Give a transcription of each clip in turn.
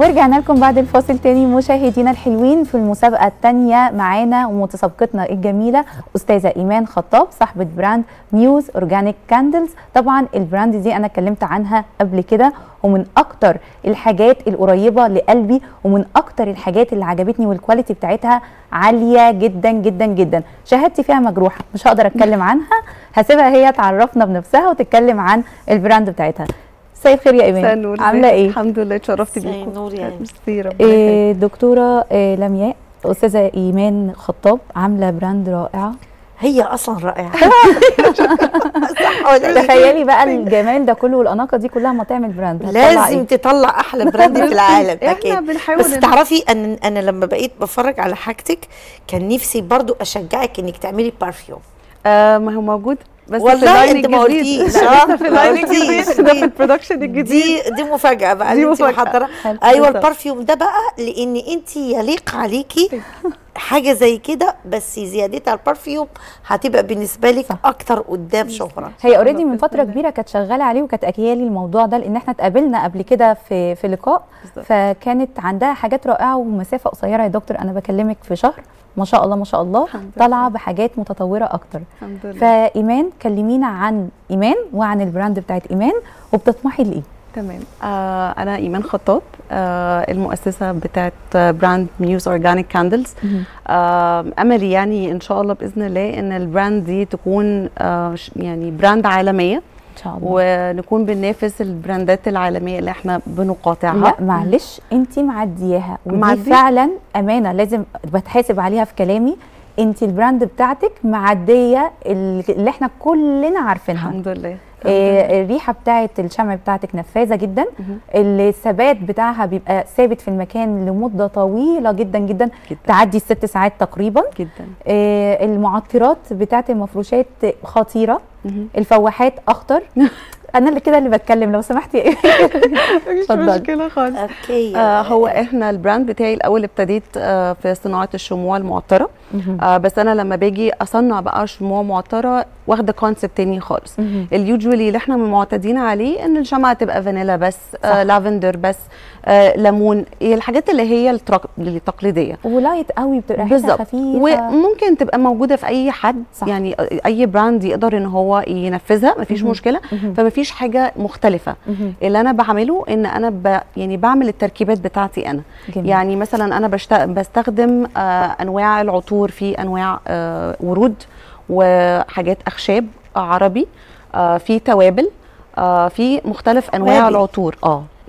ورجعنا لكم بعد الفاصل تاني مشاهدينا الحلوين. في المسابقة التانية معانا ومتسابقتنا الجميلة أستاذة إيمان خطاب صاحبة براند نيوز أورجانيك كاندلز. طبعا البراند دي أنا اتكلمت عنها قبل كده، ومن أكتر الحاجات القريبة لقلبي ومن أكتر الحاجات اللي عجبتني، والكواليتي بتاعتها عالية جدا جدا جدا. شهادتي فيها مجروحة، مش هقدر أتكلم عنها، هسيبها هي تعرفنا بنفسها وتتكلم عن البراند بتاعتها. مساء الخير يا ايمان، عامله ايه؟ الحمد لله اتشرفت بيكم. نور يا ايمان. دكتوره لمياء، استاذه ايمان خطاب عامله براند رائعه، هي اصلا رائعه. تخيلي بقى الجمال ده كله والاناقه دي كلها ما تعمل براند، لازم تطلع احلى براند في العالم احنا بنحاول. بس تعرفي ان انا لما بقيت بفرج على حاجتك كان نفسي برضو اشجعك انك تعملي بارفيوم. ما هو موجود بس والله انت ما قلتيش. لا في اللاين الجديد ده، في البرودكشن الجديد دي مفاجاه بقى اللي انت محضره. ايوه البرفيوم ده بقى، لان انت يليق عليكي حاجه زي كده، بس زيادتها البرفيوم هتبقى بالنسبه لك اكتر قدام شهره. هي اوريدي من فتره كبيره كانت شغاله عليه وكانت اكيالي الموضوع ده، لان احنا اتقابلنا قبل كده في لقاء، فكانت عندها حاجات رائعه ومسافه قصيره. يا دكتور انا بكلمك في شهر ما شاء الله ما شاء الله طالعه بحاجات متطوره اكتر. فايمان كلمينا عن ايمان وعن البراند بتاعت ايمان وبتطمحي لايه؟ تمام. انا ايمان خطاب، المؤسسه بتاعت براند نيوز اورجانيك كاندلز. املي يعني ان شاء الله باذن الله ان البراند دي تكون يعني براند عالميه إن شاء الله، ونكون بننافس البراندات العالميه اللي احنا بنقاطعها. لا معلش انت معدياها، ودي فعلا امانه لازم بتحاسب عليها في كلامي. انت البراند بتاعتك معديه اللي احنا كلنا عارفينها الحمد لله. الريحه بتاعت الشمع بتاعتك نفاذه جدا، الثبات بتاعها بيبقى ثابت في المكان لمده طويله جدا جدا، تعدي الست ساعات تقريبا جدا. المعطرات بتاعت المفروشات خطيره، الفواحات اخطر. انا اللي كده اللي بتكلم لو سمحتي يا ايه. مش مشكله خالص. اوكي. هو احنا البراند بتاعي الاول ابتديت في صناعه الشموع المعطره، بس انا لما باجي اصنع بقى شموع معطره واخده كونسبت تاني خالص. اليوجوالي اللي احنا معتادين عليه ان الشمعه تبقى فانيلا بس، لافندر بس، ليمون، الحاجات اللي هي التقليديه ولايت قوي بتبقى ريحتها خفيفه، وممكن تبقى موجوده في اي حد. صح. يعني اي براند يقدر ان هو ينفذها مفيش مشكله، فمفيش حاجه مختلفه. اللي انا بعمله ان انا يعني بعمل التركيبات بتاعتي انا. جميل. يعني مثلا انا بستخدم انواع العطور، في انواع ورود وحاجات اخشاب عربي، في توابل، في مختلف انواع العطور.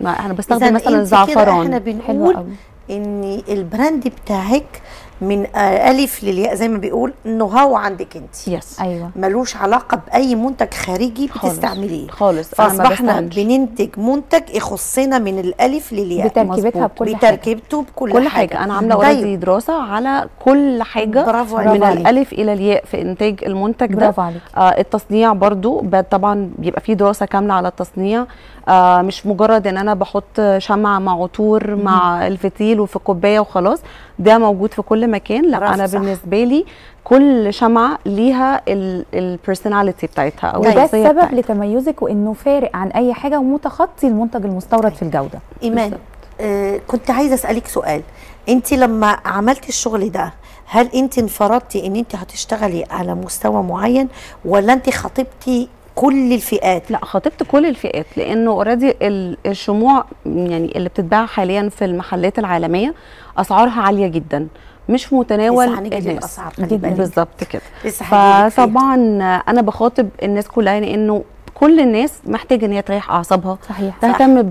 انا بستخدم مثلا الزعفران. احنا بنقول ان البراند بتاعك من الف للياء زي ما بيقول، انه هو عندك انت. يس. ايوه. ملوش علاقه باي منتج خارجي بتستعمليه خالص. فاصبحنا بننتج منتج يخصنا من الالف للياء بتركيبتها بكل حاجه. بتركيبته بكل حاجه. انا عامله اوريدي دراسه على كل حاجه. برافو عليك. من الالف الى الياء في انتاج المنتج ده. برافو عليك. التصنيع برضو طبعا بيبقى فيه دراسه كامله على التصنيع. مش مجرد ان انا بحط شمع مع عطور مع الفتيل وفي كوبايه وخلاص، ده موجود في كل مكان. لا انا بالنسبه لي كل شمعه ليها البرسوناليتي بتاعتها او الشخصيه بتاعتها، وده السبب لتميزك وانه فارق عن اي حاجه ومتخطي المنتج المستورد في الجوده. ايمان، كنت عايزه اسالك سؤال. انت لما عملتي الشغل ده هل انت انفردتي ان انت هتشتغلي على مستوى معين، ولا انت خاطبتي كل الفئات؟ لا خاطبت كل الفئات، لانه اوريدي الشموع يعني اللي بتتباع حاليا في المحلات العالميه اسعارها عاليه جدا، مش متناول الناس بالظبط كده. فطبعا انا بخاطب الناس كلها، لانه كل الناس محتاجه ان هي تريح اعصابها. صحيح. تهتم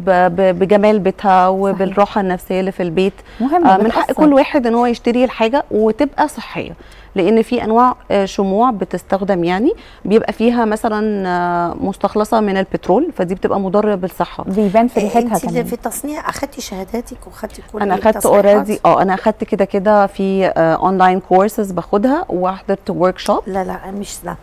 بجمال بيتها وبالراحه النفسيه اللي في البيت. من حق كل واحد ان هو يشتري الحاجه وتبقى صحيه، لان في انواع شموع بتستخدم يعني بيبقى فيها مثلا مستخلصه من البترول، فدي بتبقى مضره بالصحه، بيبان في ريحتها. انت اللي في التصنيع اخدتي شهاداتك واخدتي كل التصنيعات؟ انا اخدت اوريدي. انا اخدت كده في اونلاين كورسز باخدها، وحضرت ورك شوب. لا مش ده.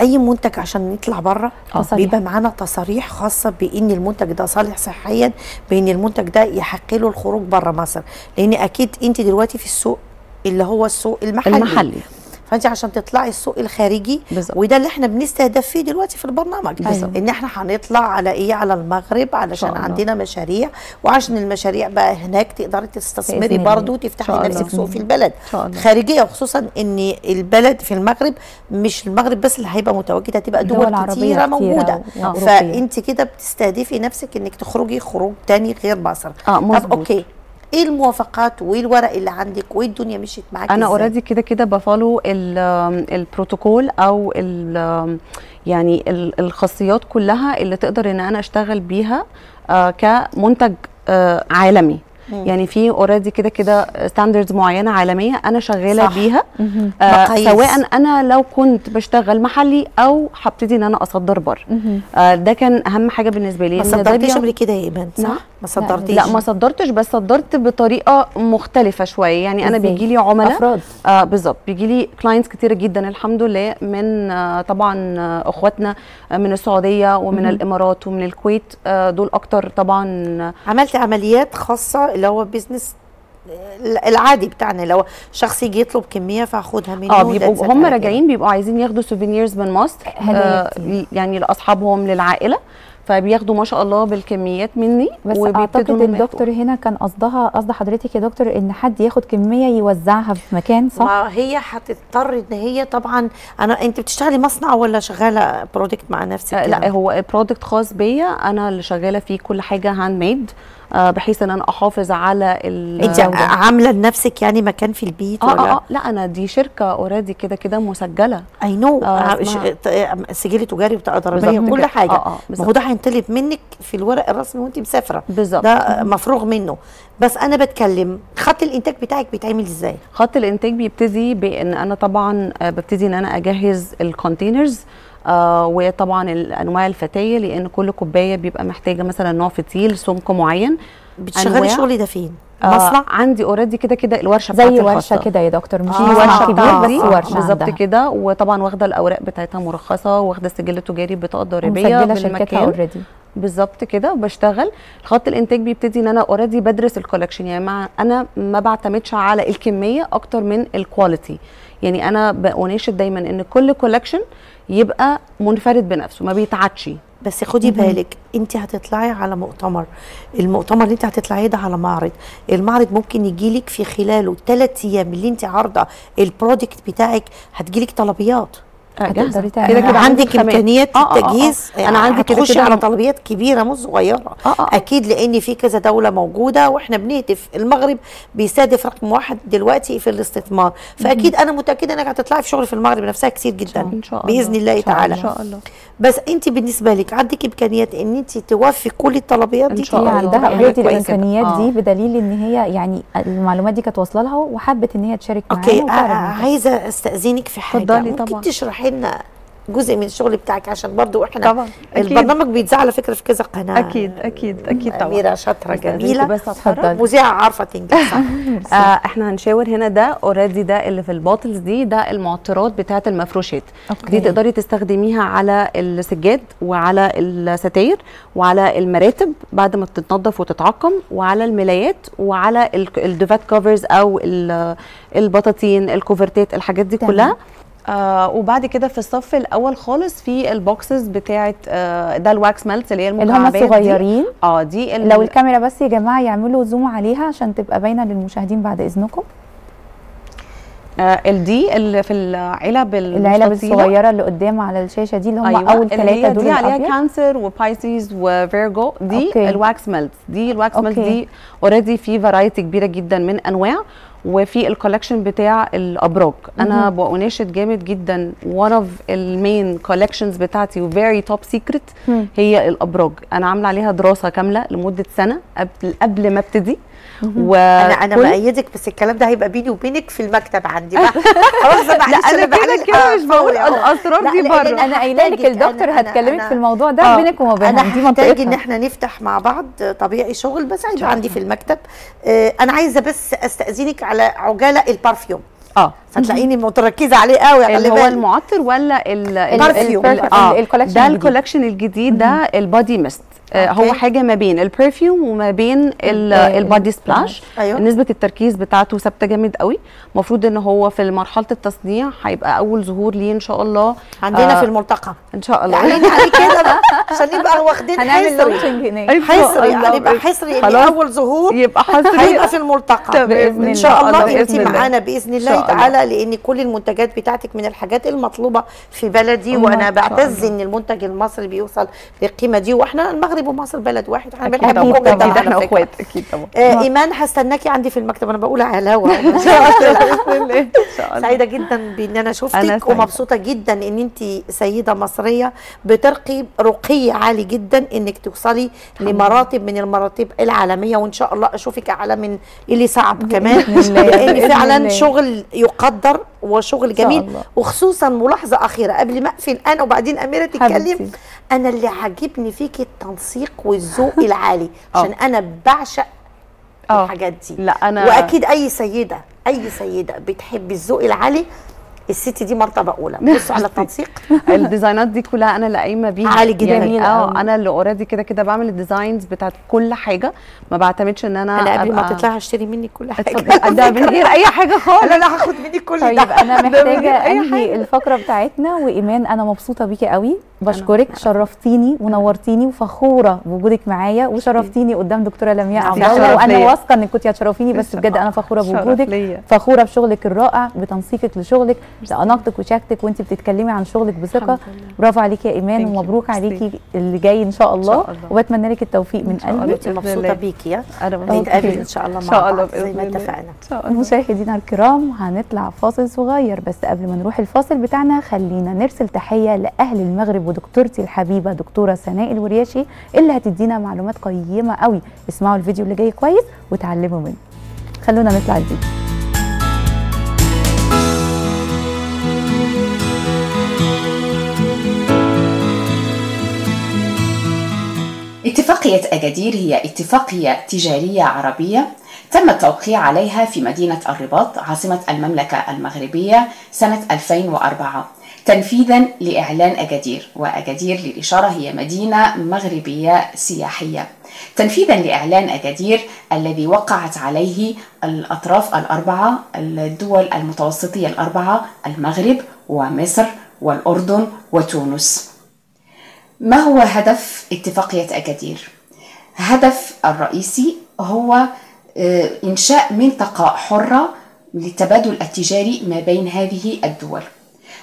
اي منتج عشان نطلع بره بيبقى معانا تصاريح خاصه بان المنتج ده صالح صحيا، بان المنتج ده يحق له الخروج بره مصر، لان اكيد انت دلوقتي في السوق اللي هو السوق المحلي. فانت عشان تطلعي السوق الخارجي بالزبط. وده اللي احنا بنستهدف فيه دلوقتي في البرنامج بالزبط. ان احنا هنطلع على ايه، على المغرب، علشان عندنا مشاريع، وعشان المشاريع بقى هناك تقدري تستثمري برضه وتفتحي نفسك سوق في البلد خارجيه، وخصوصا ان البلد في المغرب مش المغرب بس اللي هيبقى متواجده، هتبقى دول كتيره موجوده، فانت كده بتستهدفي نفسك انك تخرجي خروج تاني غير مصر. طب اوكي، ايه الموافقات وايه الورق اللي عندك وايه الدنيا مشيت معاك؟ انا اوريدي كده كده بفولو البروتوكول او يعني الخاصيات كلها اللي تقدر ان انا اشتغل بيها كمنتج عالمي. يعني في اوريدي كده كده ستاندردز معينه عالميه انا شغاله بيها، سواء انا لو كنت بشتغل محلي او هبتدي ان انا اصدر بره. ده كان اهم حاجه بالنسبه لي. ما صدرتيش قبل كده يا ايمان صح؟ ما صدرتيش؟ لا ما صدرتش، بس صدرت بطريقه مختلفه شويه. يعني انا بيجي لي عملاء بالظبط، بيجي لي كلاينتس كتير جدا الحمد لله، من طبعا اخواتنا من السعوديه ومن الامارات ومن الكويت، دول اكتر طبعا. عملت عمليات خاصه اللي هو بيزنس العادي بتاعنا، لو شخص يجي يطلب كميه فهاخدها منه. بيبقوا هم راجعين بيبقوا عايزين ياخدوا سوفينيرز من مصر، يعني لاصحابهم للعائله، فبياخدوا ما شاء الله بالكميات مني. بس اعتقد الدكتور هنا كان قصدها، قصد حضرتك يا دكتور، ان حد ياخد كميه يوزعها في مكان صح؟ ما هي هتضطر ان هي طبعا انت بتشتغلي مصنع ولا شغاله برودكت مع نفسك؟ لا هو برودكت خاص بيا انا اللي شغاله فيه، كل حاجه هاند ميد، بحيث ان انا احافظ على انت عامله لنفسك يعني مكان في البيت ولا؟ لا انا دي شركه اوريدي كده كده مسجله، اي نو سجل تجاري بتاع ضريبيه وكل حاجه. ما هو ده هينطلب منك في الورق الرسمي وانت مسافره بالظبط، ده مفروغ منه. بس انا بتكلم خط الانتاج بتاعك بيتعمل ازاي؟ خط الانتاج بيبتدي بان انا طبعا ببتدي ان انا اجهز الكونتينرز، وطبعا انواع الفتايل، لان كل كوبايه بيبقى محتاجه مثلا نوع فتيل سمك معين. بتشغلي الشغل ده فين؟ مصنع عندي اوريدي كده كده الورشه بتاعتي زي ورشه كده يا دكتور، مش ورشه كبيره بس ورشه بالظبط كده. وطبعا واخده الاوراق بتاعتها مرخصه، واخده السجل التجاري بطاقه ضريبيه بالمكان اوريدي بالظبط كده. وبشتغل خط الانتاج بيبتدي ان انا اوريدي بدرس الكولكشن، يعني انا ما بعتمدش على الكميه اكتر من الكواليتي. يعني انا بناشد دايما ان كل كولكشن يبقى منفرد بنفسه ما بيتعادش. بس خدي بالك انت هتطلعي على مؤتمر، المؤتمر اللي انت هتطلعيه ده على معرض، المعرض ممكن يجيلك في خلاله 3 ايام اللي انت عارضه البرودكت بتاعك هتجيلك طلبيات كده كده، عندك امكانيات التجهيز. انا عندي تخش على طلبيات كبيره مش صغيره اكيد، لان في كذا دوله موجوده، واحنا بنهدف المغرب بيستهدف رقم 1 دلوقتي في الاستثمار، فاكيد انا متاكده انك هتطلعي في شغل في المغرب نفسها كتير جدا إن شاء الله. باذن الله تعالى إن شاء الله. بس انت بالنسبه لك عندك امكانيات ان انت توفي كل الطلبيات دي؟ هي عندها اوريدي الامكانيات دي، بدليل ان هي يعني المعلومات دي كانت واصله لها وحبت ان هي تشارك معانا. اوكي عايزه استاذنك في حاجه، ممكن تشرحي لنا جزء من الشغل بتاعك؟ عشان برضو احنا طبعا البرنامج بيتذاع على فكره في كذا قناه. اكيد اكيد اكيد طبعا. اميره شاطره جميله بس اتفضلي، مذيعه عارفه تنجح صح. احنا هنشاور هنا ده اوريدي، ده اللي في الباطلز دي، ده المعطرات بتاعه المفروشات. دي تقدري تستخدميها على السجاد وعلى الستاير وعلى المراتب بعد ما بتتنضف وتتعقم، وعلى الملايات، وعلى الديفات كفرز او البطاطين، الكوفرتات، الحاجات دي كلها. وبعد كده في الصف الاول خالص في البوكسز بتاعه ده الواكس ميلت اللي هي المكعبات اللي هم الصغيرين. دي لو الكاميرا بس يا جماعه يعملوا زوم عليها عشان تبقى باينه للمشاهدين بعد اذنكم. الدي اللي في العلب الصغيره اللي قدام على الشاشه دي، اللي هم اول 3 دول دي عليها كانسر وبايسيز وفيرجو. دي الواكس ميلت، دي الواكس ميلت دي اوريدي في فرايتي كبيره جدا من انواع، وفي الكولكشن بتاع الابراج. انا بناشد جامد جدا، one of المين كولكشنز بتاعتي وفيري توب سيكريت هي الابراج. انا عامله عليها دراسه كامله لمده سنه قبل ما ابتدي. انا بايدك، بس الكلام ده هيبقى بيني وبينك في المكتب عندي بقى. خلاص معلش انا كده كده مش بقول الاسرار دي بره. انا قايله لك الدكتور هتكلمك في الموضوع ده بينك وما بينها. انا محتاج ان احنا نفتح مع بعض طبيعي شغل، بس هيبقى عندي في المكتب. انا عايزه بس استاذنك على عجاله البارفيوم. هتلاقيني متركزه عليه قوي. اللي هو المعطر ولا البارفيوم؟ ده الكولكشن الجديد، ده البادي ميست. هو حاجه ما بين البرفيوم وما بين البادي سبلاش. أيوة. نسبه التركيز بتاعته ثابته جامد قوي. المفروض ان هو في مرحله التصنيع هيبقى اول ظهور ليه ان شاء الله عندنا في الملتقى ان شاء الله. يعني عليه كده بقى عشان نبقى واخدين حصري يعني يبقى حصري اول ظهور يبقى حصري في الملتقى ان شاء الله. انت معانا باذن الله تعالى لان كل المنتجات بتاعتك من الحاجات المطلوبه في بلدي وانا بعتز ان المنتج المصري بيوصل للقيمه دي واحنا المغرب ومصر بلد واحد. احنا بنحبهم جدا احنا اخوات اكيد طبعا. ايمان هستناكي عندي في المكتب انا بقولها على الهوا ان شاء الله. ان شاء الله سعيده جدا بان انا شفتك ومبسوطه جدا ان انت سيده مصريه بترقي رقي عالي جدا انك توصلي لمراتب من المراتب العالميه وان شاء الله اشوفك اعلى من اللي صعب كمان لان فعلا شغل يقدر وشغل جميل. وخصوصا ملاحظه اخيره قبل ما اقفل انا وبعدين اميره تتكلم، انا اللي عاجبني فيكي التنسيق والذوق العالي عشان انا بعشق الحاجات دي. لا أنا واكيد اي سيده بتحب الذوق العالي الست دي مرتبه اولى. بصوا على التنسيق الديزاينات دي كلها انا اللي قايمه بيها عالي جدا يعني. انا اللي اوريدي كده بعمل الديزاينز بتاعت كل حاجه، ما بعتمدش ان انا قبل ما تطلعي هشتري منك كل حاجه ده من غير اي حاجه خالص. انا هاخد منك كل ده. طيب انا محتاجه انهي الفقره بتاعتنا. وايمان انا مبسوطه بيكي قوي، بشكرك، شرفتيني ونورتيني وفخوره بوجودك معايا وشرفتيني قدام دكتوره لمياء عبد الله وانا واثقه انك كنت هتشرفيني بس بجد انا فخوره بوجودك، فخوره بشغلك الرائع، بتنسيقك لشغلك، باناقتك وشاكتك وانت بتتكلمي عن شغلك بثقه. برافو عليكي يا ايمان ومبروك عليكي اللي جاي ان شاء الله وبتمنى لك التوفيق من قلبي. مبسوطه بيكي يا نتقابل ان شاء الله مع بعض زي ما اتفقنا. مشاهدينا الكرام هنطلع فاصل صغير بس قبل ما نروح الفاصل بتاعنا خلينا نرسل تحيه لاهل المغرب ودكتورتي الحبيبه دكتوره سناء الورياشي اللي هتدينا معلومات قيمه قوي. اسمعوا الفيديو اللي جاي كويس وتعلموا منه. خلونا نطلع الفيديو. اتفاقية أجادير هي اتفاقية تجارية عربية تم التوقيع عليها في مدينة الرباط عاصمة المملكة المغربية سنة 2004 تنفيذا لإعلان أجادير، وأجادير للإشارة هي مدينة مغربية سياحية. تنفيذا لإعلان أجادير الذي وقعت عليه الأطراف الأربعة، الدول المتوسطية الأربعة، المغرب ومصر والأردن وتونس. ما هو هدف اتفاقية أجادير؟ هدف الرئيسي هو إنشاء منطقة حرة للتبادل التجاري ما بين هذه الدول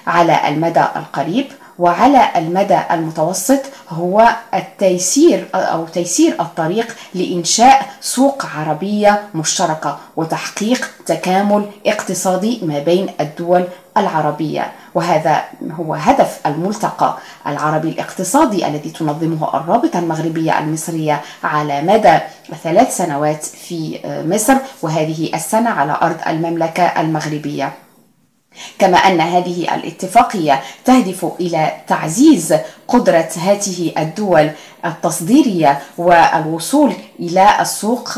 على المدى القريب وعلى المدى المتوسط، هو التيسير أو تيسير الطريق لإنشاء سوق عربية مشتركة وتحقيق تكامل اقتصادي ما بين الدول العربية، وهذا هو هدف الملتقى العربي الاقتصادي الذي تنظمه الرابطة المغربية المصرية على مدى 3 سنوات في مصر وهذه السنة على أرض المملكة المغربية. كما أن هذه الاتفاقية تهدف إلى تعزيز قدرة هذه الدول التصديرية والوصول إلى السوق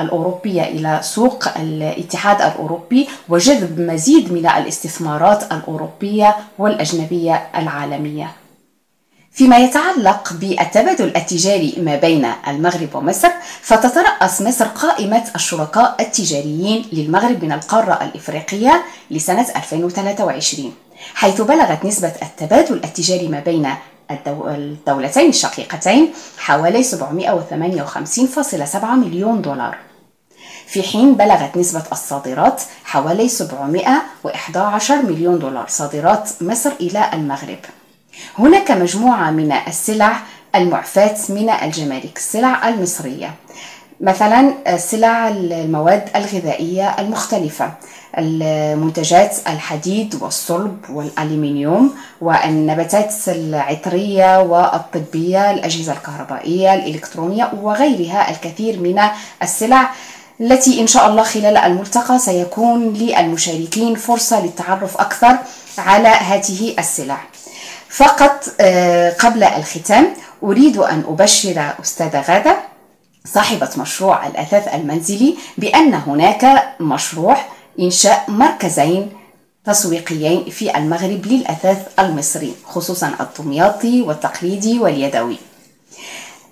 الأوروبية، إلى سوق الاتحاد الأوروبي وجذب مزيد من الاستثمارات الأوروبية والأجنبية العالمية. فيما يتعلق بالتبادل التجاري ما بين المغرب ومصر، فتترأس مصر قائمة الشركاء التجاريين للمغرب من القارة الإفريقية لسنة 2023، حيث بلغت نسبة التبادل التجاري ما بين الدولتين الشقيقتين حوالي 758.7 مليون دولار، في حين بلغت نسبة الصادرات حوالي 711 مليون دولار صادرات مصر إلى المغرب. هناك مجموعة من السلع المعفاة من الجمارك، السلع المصرية، مثلا سلع المواد الغذائية المختلفة، منتجات الحديد والصلب والألمنيوم والنباتات العطرية والطبية، الأجهزة الكهربائية، الإلكترونية وغيرها، الكثير من السلع التي إن شاء الله خلال الملتقى سيكون للمشاركين فرصة للتعرف أكثر على هذه السلع. فقط قبل الختام أريد أن أبشر أستاذة غادة صاحبة مشروع الأثاث المنزلي بأن هناك مشروع إنشاء مركزين تسويقيين في المغرب للأثاث المصري، خصوصا الدمياطي والتقليدي واليدوي.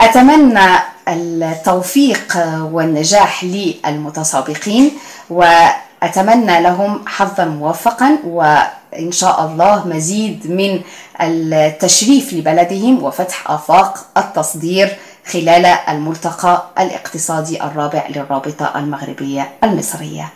أتمنى التوفيق والنجاح للمتسابقين، وأتمنى لهم حظا موفقا وإن شاء الله مزيد من التشريف لبلدهم وفتح آفاق التصدير خلال الملتقى الاقتصادي الرابع للرابطة المغربية المصرية.